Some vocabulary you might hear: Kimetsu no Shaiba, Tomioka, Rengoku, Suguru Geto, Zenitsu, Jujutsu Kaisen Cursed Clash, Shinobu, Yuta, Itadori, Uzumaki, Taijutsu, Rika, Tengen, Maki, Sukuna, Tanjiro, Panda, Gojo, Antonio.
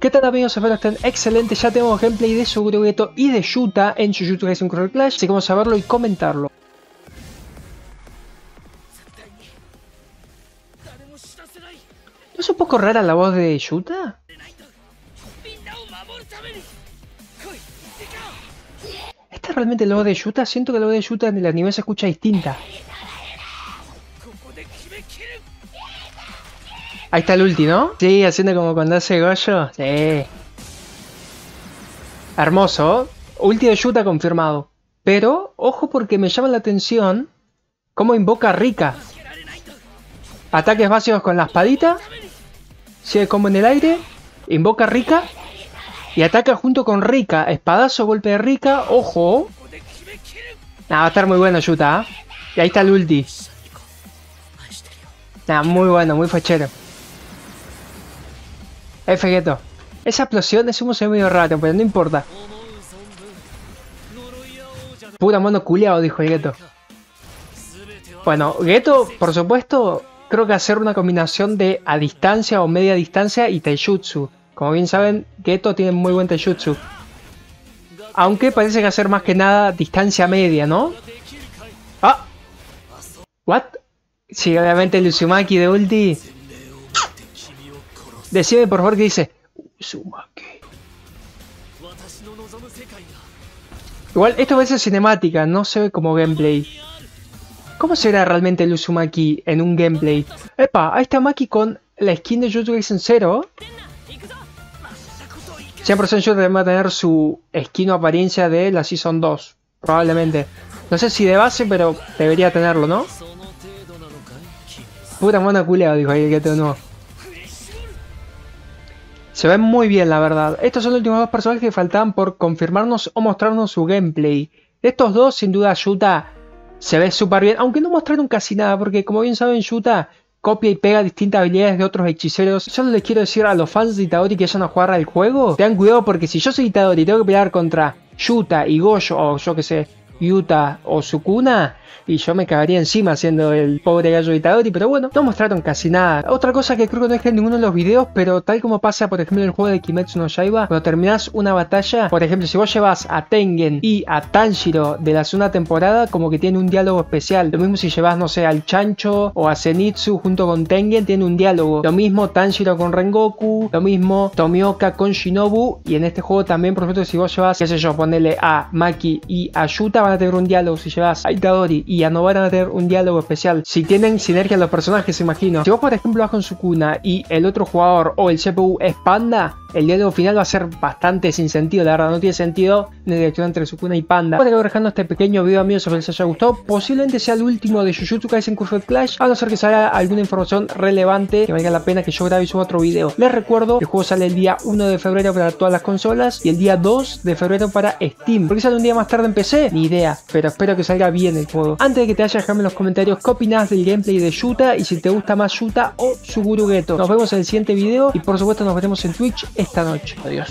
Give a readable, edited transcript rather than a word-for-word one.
¿Qué tal amigos? Espero estén excelentes. Ya tenemos gameplay de Suguru Geto y de Yuta en Jujutsu Kaisen Cursed Clash, así que vamos a verlo y comentarlo. ¿No es un poco rara la voz de Yuta? ¿Esta es realmente la voz de Yuta? Siento que la voz de Yuta en el anime se escucha distinta. Ahí está el ulti, ¿no? Sí, haciendo como cuando hace Gojo. Sí. Hermoso. Ulti de Yuta confirmado. Pero, ojo porque me llama la atención cómo invoca a Rika. Ataques básicos con la espadita. Sigue como en el aire. Invoca a Rika. Y ataca junto con Rika. Espadazo, golpe de Rika. Ojo. Va a estar muy bueno Yuta, ¿eh? Y ahí está el ulti. Muy bueno, muy fachero. F Geto. Esa explosión es un medio raro, pero no importa. Pura mono culiao, dijo el Geto. Bueno, Geto, por supuesto, creo que hacer una combinación de a distancia o media distancia y Taijutsu. Como bien saben, Geto tiene muy buen Taijutsu. Aunque parece que hacer más que nada distancia media, ¿no? ¡Ah! ¿What? Sí, obviamente el Uzumaki de ulti. Decime por favor que dice Uzumaki. Igual esto va a ser cinemática, no se ve como gameplay. ¿Cómo será realmente el Uzumaki en un gameplay? Epa, ahí está Maki con la skin de Jujutsu Kaisen 0. 100% yo va a tener su skin o apariencia de la Season 2. Probablemente. No sé si de base, pero debería tenerlo, ¿no? Pura mona culeado, dijo ahí el Geto no. Se ven muy bien, la verdad. Estos son los últimos dos personajes que faltaban por confirmarnos o mostrarnos su gameplay. De estos dos, sin duda, Yuta se ve súper bien. Aunque no mostraron casi nada, porque como bien saben, Yuta copia y pega distintas habilidades de otros hechiceros. Solo les quiero decir a los fans de Itadori que vayan a jugar al juego. Tengan cuidado porque si yo soy Itadori y tengo que pelear contra Yuta y Gojo, o yo que sé, Yuta o Sukuna, y yo me cagaría encima siendo el pobre gallo de Itadori, pero bueno, no mostraron casi nada. Otra cosa que creo que no dejé en ninguno de los videos, pero tal como pasa por ejemplo en el juego de Kimetsu no Shaiba, cuando terminás una batalla, por ejemplo si vos llevas a Tengen y a Tanjiro de la segunda temporada, como que tiene un diálogo especial. Lo mismo si llevas, no sé, al Chancho o a Zenitsu junto con Tengen, tiene un diálogo. Lo mismo Tanjiro con Rengoku, lo mismo Tomioka con Shinobu, y en este juego también, por ejemplo, si vos llevas, qué sé yo, ponele a Maki y a Yuta, van a tener un diálogo. Si llevas a Itadori y a no van a tener un diálogo especial. Si tienen sinergia los personajes, imagino. Si vos por ejemplo vas con Sukuna y el otro jugador o el CPU es Panda, el diálogo final va a ser bastante sin sentido. La verdad no tiene sentido la dirección entre Sukuna y Panda. Voy a estar dejando este pequeño video amigos, espero que les haya gustado. Posiblemente sea el último de Jujutsu Kaisen Cursed Clash, a no ser que salga alguna información relevante que valga la pena que yo grabe y suba otro video. Les recuerdo que el juego sale el día 1 de febrero para todas las consolas y el día 2 de febrero para Steam. ¿Por qué sale un día más tarde en PC? Ni idea, pero espero que salga bien el juego. Antes de que te vayas, déjame en los comentarios qué opinás del gameplay de Yuta y si te gusta más Yuta o Suguru Geto. Nos vemos en el siguiente video y por supuesto nos veremos en Twitch esta noche. Adiós.